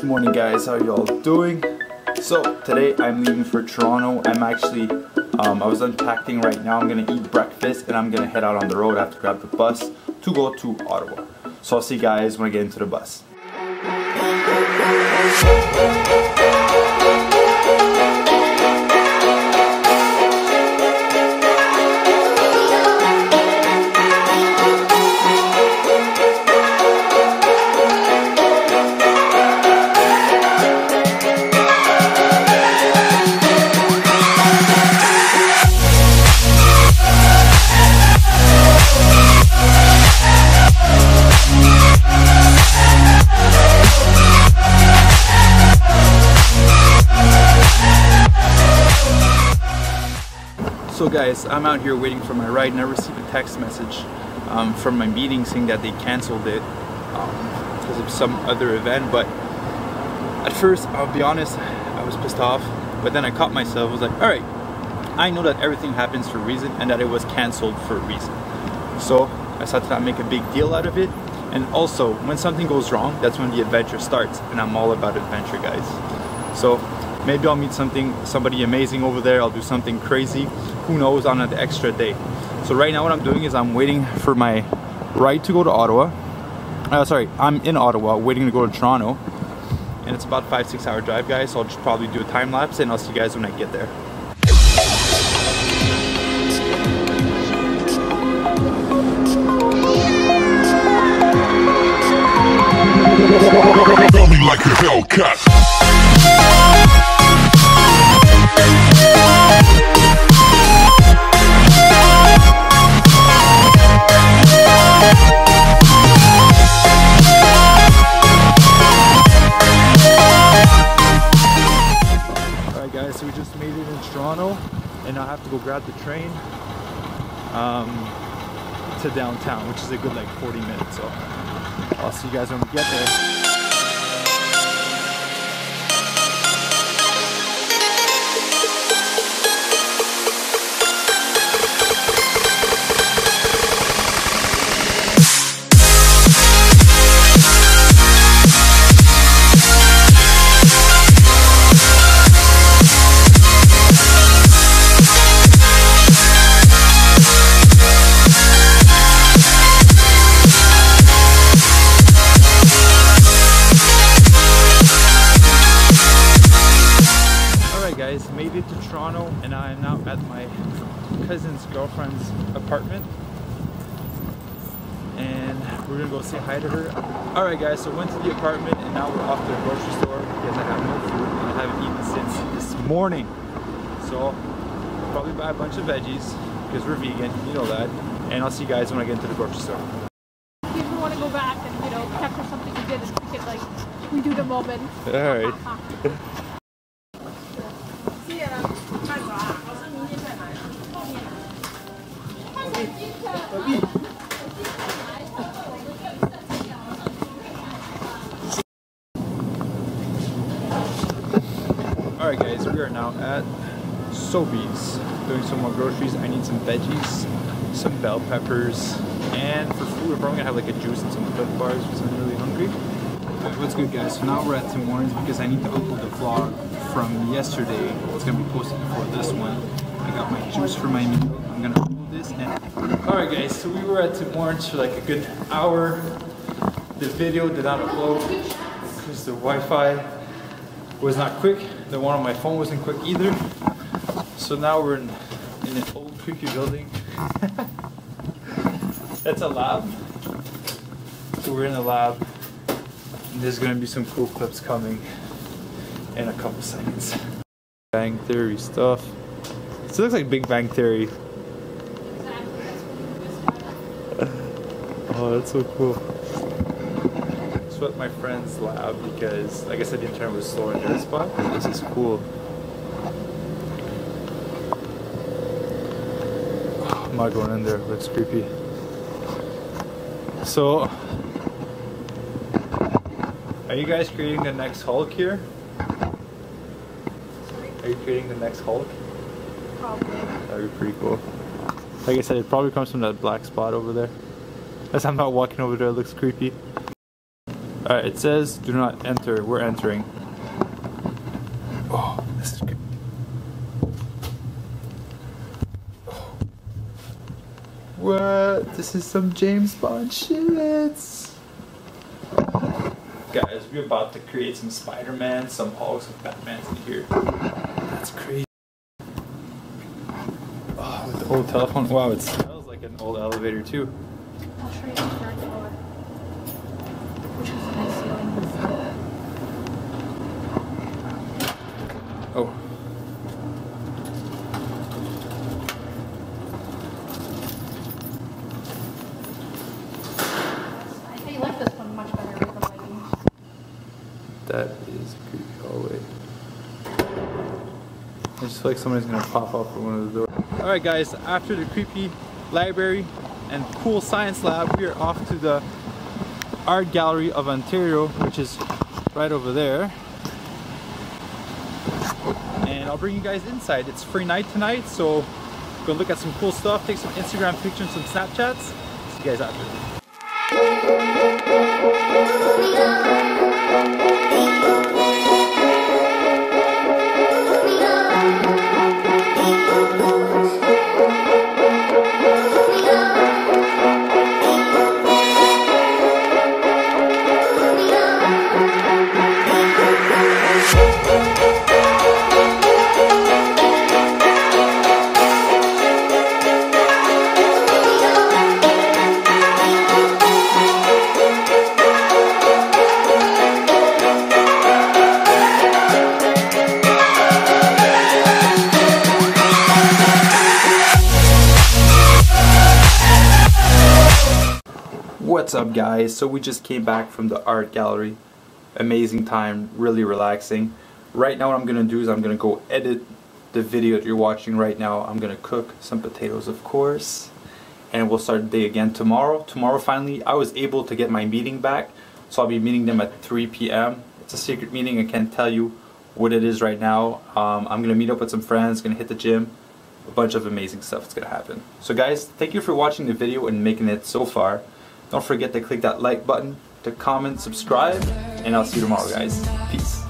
Good morning guys, how y'all doing? So today I'm leaving for Toronto. I'm actually, I was unpacking right now. I'm going to eat breakfast and I'm going to head out on the road. I have to grab the bus to go to Ottawa. So I'll see you guys when I get into the bus. So guys, I'm out here waiting for my ride and I received a text message from my meeting saying that they cancelled it because of some other event. But at first, I'll be honest, I was pissed off, but then I caught myself. I was like, alright, I know that everything happens for a reason and that it was cancelled for a reason. So I started to not make a big deal out of it. And also, when something goes wrong, that's when the adventure starts, and I'm all about adventure, guys. So maybe I'll meet somebody amazing over there. I'll do something crazy. Who knows, on an extra day. So right now what I'm doing is I'm waiting for my ride to go to Ottawa. Sorry, I'm in Ottawa waiting to go to Toronto. And it's about 5-6 hour drive, guys. So I'll just probably do a time lapse and I'll see you guys when I get there. Tell me like a Hellcat. So we just made it in Toronto and I have to go grab the train to downtown, which is a good like 40 minutes, so I'll see you guys when we get there. Made it to Toronto and I am now at my cousin's girlfriend's apartment and we're gonna go say hi to her. Alright guys, so went to the apartment and now we're off to the grocery store because I have no food and I haven't eaten since this morning. So I'll probably buy a bunch of veggies because we're vegan, you know that, and I'll see you guys when I get into the grocery store. If you want to go back and, you know, capture something you did, and we could like redo the moment. Alright. Alright guys, we are now at Sobey's doing some more groceries. I need some veggies, some bell peppers, and for food we're probably going to have like a juice and some Clif bars because I'm really hungry. Alright, what's good guys? So now we're at Tim Hortons because I need to upload the vlog from yesterday. It's going to be posted before this one. I got my juice for my meal. I'm going to upload this and... Alright guys, so we were at Tim Hortons for like a good hour. The video did not upload because the Wi-Fi was not quick. The one on my phone wasn't quick either. So now we're in an old creaky building. That's a lab. So we're in the lab. And there's gonna be some cool clips coming in a couple seconds. Bang Theory stuff. So it looks like Big Bang Theory. Oh, that's so cool. At my friend's lab because like I said the internet was slow in this spot. This is cool. I'm not going in there, it looks creepy. So are you guys creating the next Hulk here? Are you creating the next Hulk? Probably. That would be pretty cool. Like I said, it probably comes from that black spot over there. As I'm not walking over there, it looks creepy. Alright, it says do not enter. We're entering. Oh, this is good. Oh. What? This is some James Bond shit. Guys, we're about to create some Spider-Man, some Hulks, some Batmans in here. That's crazy. Oh, with the old telephone. Wow, it smells like an old elevator too. I'll show you the third floor, which is my ceiling. Oh. I think you like this one much better with the lighting. That is a creepy hallway. I just feel like somebody's gonna pop up from one of the doors. Alright guys, after the creepy library and cool science lab, we are off to the Art Gallery of Ontario, which is right over there. And I'll bring you guys inside. It's free night tonight, so go look at some cool stuff, take some Instagram pictures, some Snapchats. See you guys after. What's up guys, so we just came back from the art gallery. Amazing time, really relaxing. Right now what I'm gonna do is I'm gonna go edit the video that you're watching right now. I'm gonna cook some potatoes of course, and we'll start the day again tomorrow. Tomorrow finally I was able to get my meeting back, so I'll be meeting them at 3 p.m. It's a secret meeting, I can't tell you what it is right now. I'm gonna meet up with some friends, gonna hit the gym, a bunch of amazing stuff is gonna happen. So guys, thank you for watching the video and making it so far. Don't forget to click that like button, to comment, subscribe, and I'll see you tomorrow, guys. Peace.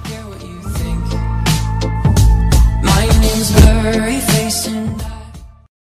My name's Blurry Facing.